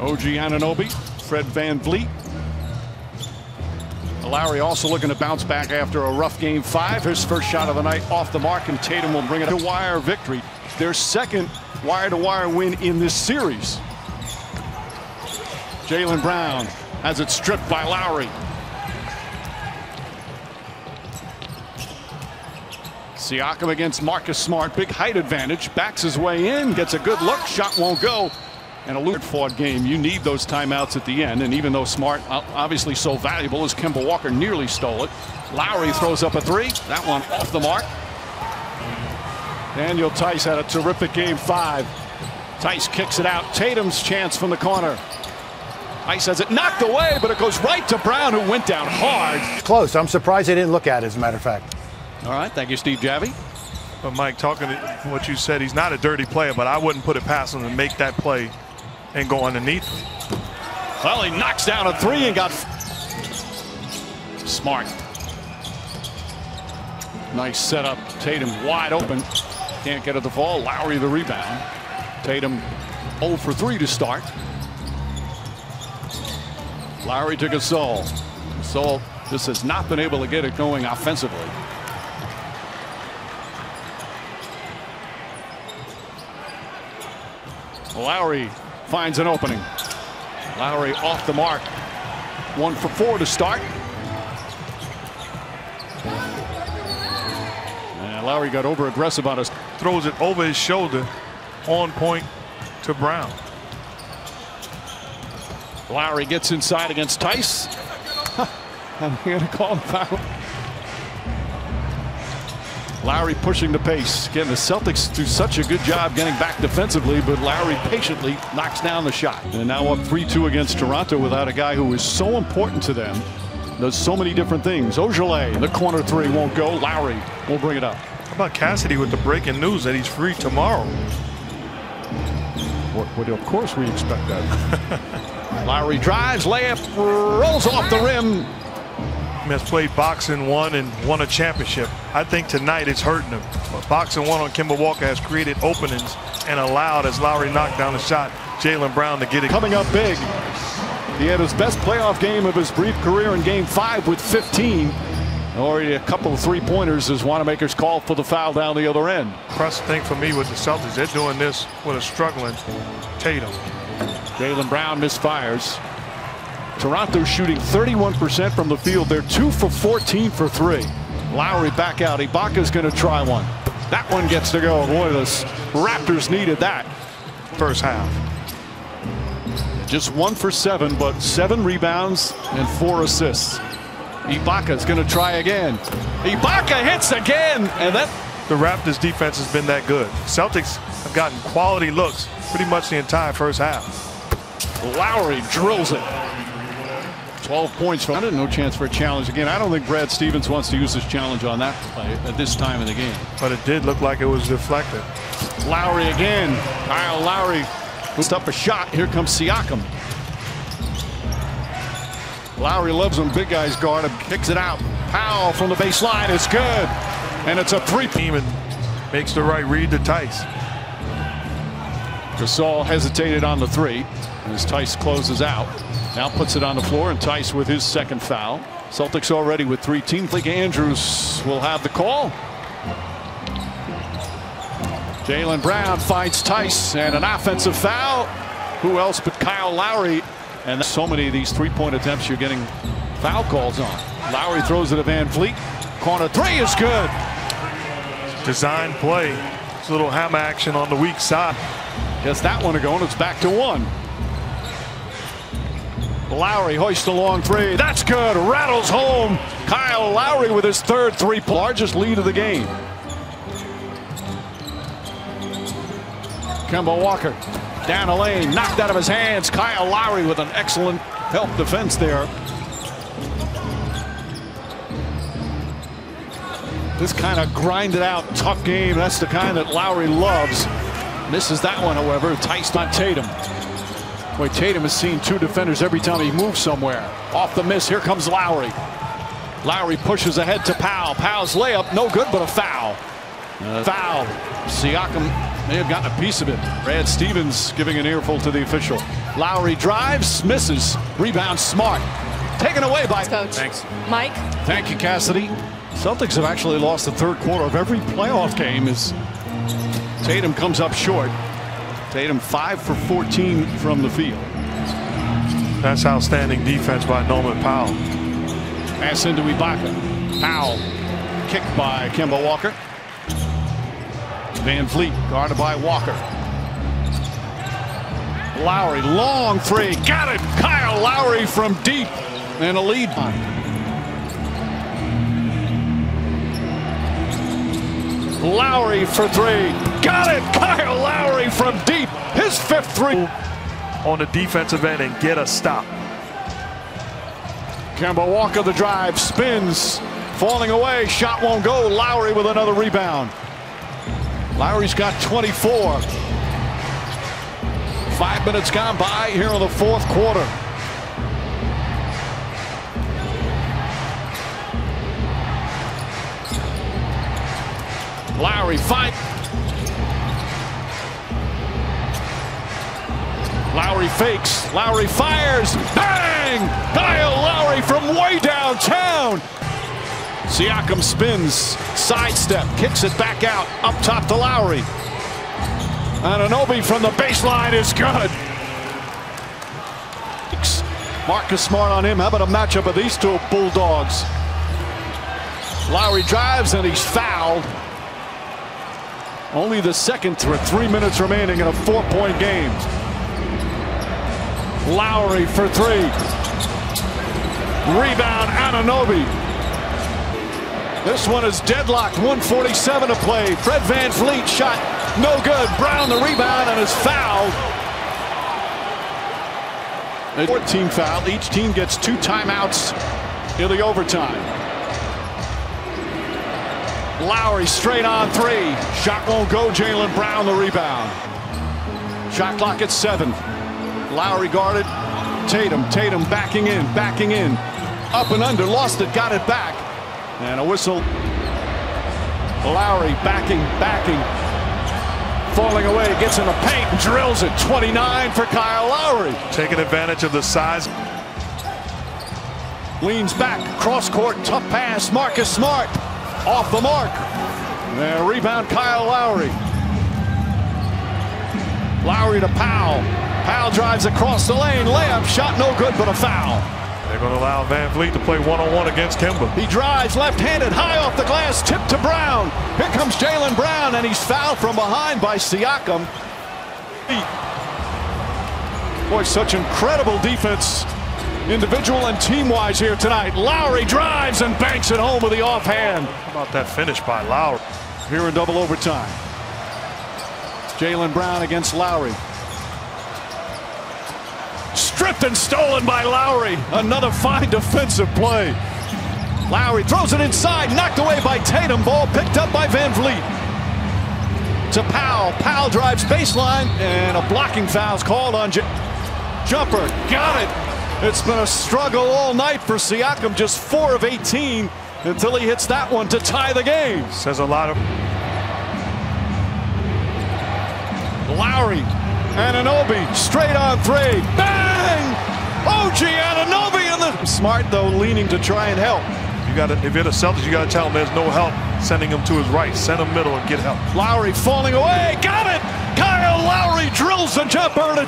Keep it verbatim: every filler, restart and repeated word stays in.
O G Anunoby, Fred VanVleet. Lowry also looking to bounce back after a rough game five. His first shot of the night off the mark, and Tatum will bring it a wire victory. Their second wire-to-wire win in this series. Jaylen Brown has it stripped by Lowry. Siakam against Marcus Smart. Big height advantage. Backs his way in. Gets a good look. Shot won't go. And a hard-fought game. You need those timeouts at the end. And even though Smart, obviously so valuable, as Kemba Walker nearly stole it. Lowry throws up a three. That one off the mark. Daniel Theis had a terrific game five. Theis kicks it out. Tatum's chance from the corner. Theis has it knocked away, but it goes right to Brown, who went down hard. Close. I'm surprised they didn't look at it, as a matter of fact. All right. Thank you, Steve Javy. But, Mike, talking to what you said, he's not a dirty player, but I wouldn't put it past him to make that play and go underneath. Well, he knocks down a three and got Smart. Nice setup. Tatum wide open. Can't get at the ball. Lowry the rebound. Tatum oh for three to start. Lowry to Gasol. Gasol just has not been able to get it going offensively. Lowry finds an opening. Lowry off the mark. One for four to start. And Lowry got over aggressive on us. Throws it over his shoulder. On point to Brown. Lowry gets inside against Theis. I'm going to call foul. Lowry pushing the pace. Again, the Celtics do such a good job getting back defensively, but Lowry patiently knocks down the shot. And now up three two against Toronto without a guy who is so important to them. Does so many different things. Ogilvy, the corner three won't go. Lowry will bring it up. How about Cassidy with the breaking news that he's free tomorrow? What, what, of course we expect that. Lowry drives, layup, rolls off the rim. Has played boxing one and won a championship. I think tonight it's hurting him. But boxing one on Kemba Walker has created openings and allowed, as Lowry knocked down the shot, Jaylen Brown to get it. Coming up big. He had his best playoff game of his brief career in game five with fifteen. Already a couple of three-pointers as Wanamaker's called for the foul down the other end. Impressive thing for me with the Celtics. They're doing this with a struggling Tatum. Jaylen Brown misfires. Toronto shooting thirty-one percent from the field. They're two for fourteen for three. Lowry back out. Ibaka's going to try one. That one gets to go. Boy, the Raptors needed that first half. Just one for seven, but seven rebounds and four assists. Ibaka's going to try again. Ibaka hits again, and that the Raptors defense has been that good. Celtics have gotten quality looks pretty much the entire first half. Lowry drills it. twelve points from it, no chance for a challenge again. I don't think Brad Stevens wants to use this challenge on that play at this time in the game. But it did look like it was deflected. Lowry again. Kyle Lowry puts up a shot. Here comes Siakam. Lowry loves him. Big guys guard him. Kicks it out. Powell from the baseline. It's good. And it's a three. Even makes the right read to Theis. Gasol hesitated on the three as Theis closes out. Now puts it on the floor, and Theis with his second foul. Celtics already with three teams. I think Andrews will have the call. Jaylen Brown finds Theis, and an offensive foul. Who else but Kyle Lowry? And so many of these three-point attempts you're getting foul calls on. Lowry throws it to VanVleet. Corner three is good. Design play. It's a little ham action on the weak side. Gets that one to go, and it's back to one. Lowry hoists a long three. That's good. Rattles home. Kyle Lowry with his third three, largest lead of the game. Kemba Walker down a lane, knocked out of his hands. Kyle Lowry with an excellent help defense there. This kind of grinded out, tough game. That's the kind that Lowry loves. Misses that one, however. Theis on Tatum. Boy, Tatum has seen two defenders every time he moves somewhere. Off the miss, here comes Lowry. Lowry pushes ahead to Powell. Powell's layup, no good, but a foul. Uh, foul. Siakam May have gotten a piece of it. Brad Stevens giving an earful to the official. Lowry drives, misses, rebound Smart. Taken away by Coach. Thanks. Mike. Thank you, Cassidy. Celtics have actually lost the third quarter of every playoff game as Tatum comes up short. Tatum five for fourteen from the field. That's outstanding defense by Norman Powell. Pass into Ibaka. Powell. Kicked by Kemba Walker. VanVleet guarded by Walker. Lowry, long three. Got it! Kyle Lowry from deep. And a lead. Lowry for three. Got it! Kyle Lowry from deep. His fifth three. On the defensive end and get a stop. Kemba Walker the drive. Spins. Falling away. Shot won't go. Lowry with another rebound. Lowry's got twenty-four. Five minutes gone by here in the fourth quarter. Lowry fight. Lowry fakes. Lowry fires. Bang! Kyle Lowry from way downtown. Siakam spins, sidestep, kicks it back out, up top to Lowry. Anunoby from the baseline is good. Marcus Smart on him. How about a matchup of these two Bulldogs? Lowry drives and he's fouled. Only the second through three minutes remaining in a four-point game. Lowry for three. Rebound Anunoby. This one is deadlocked. one forty-seven to play. Fred VanVleet shot no good. Brown the rebound and is fouled. A fourteen foul. Each team gets two timeouts in the overtime. Lowry straight on three. Shot won't go. Jaylen Brown the rebound. Shot clock at seven. Lowry guarded. Tatum. Tatum backing in. Backing in. Up and under. Lost it. Got it back. And a whistle. Lowry backing, backing. Falling away, gets in the paint, and drills it. twenty-nine for Kyle Lowry. Taking advantage of the size. Leans back, cross court, tough pass. Marcus Smart off the mark. And rebound Kyle Lowry. Lowry to Powell. Powell drives across the lane. Layup shot no good, but a foul. They're going to allow VanVleet to play one-on-one against Kemba. He drives left-handed, high off the glass, tip to Brown. Here comes Jaylen Brown, and he's fouled from behind by Siakam. Boy, such incredible defense, individual and team-wise here tonight. Lowry drives and banks it home with the offhand. How about that finish by Lowry? Here in double overtime. Jaylen Brown against Lowry. Stripped and stolen by Lowry. Another fine defensive play. Lowry throws it inside. Knocked away by Tatum. Ball picked up by VanVleet. To Powell. Powell drives baseline. And a blocking foul's called on J Jumper. Got it. It's been a struggle all night for Siakam. Just four of eighteen until he hits that one to tie the game. Says a lot of... Lowry. Anunoby straight on three. Bang! O G Anunoby in the... Smart, though, leaning to try and help. You gotta, if you're the Celtics, you got to tell him there's no help. Sending him to his right. Send him middle and get help. Lowry falling away. Got it! Kyle Lowry drills the jumper.